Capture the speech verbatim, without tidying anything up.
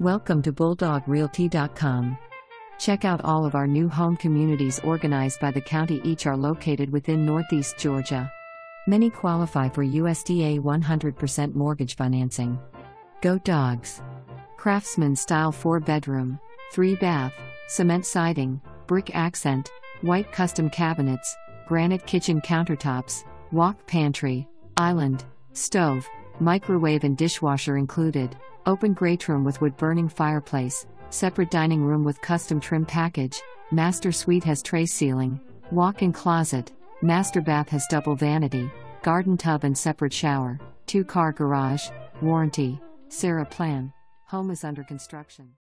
Welcome to Bulldawg Realty dot com. Check out all of our new home communities organized by the county. Each are located within Northeast Georgia. Many qualify for U S D A one hundred percent mortgage financing. Go Dogs! Craftsman style four bedroom, three bath, cement siding, brick accent, white custom cabinets, granite kitchen countertops, walk pantry, island, stove, microwave and dishwasher included, open great room with wood-burning fireplace, separate dining room with custom trim package, master suite has tray ceiling, walk-in closet, master bath has double vanity, garden tub and separate shower, two-car garage, warranty, Sarah Plan. Home is under construction.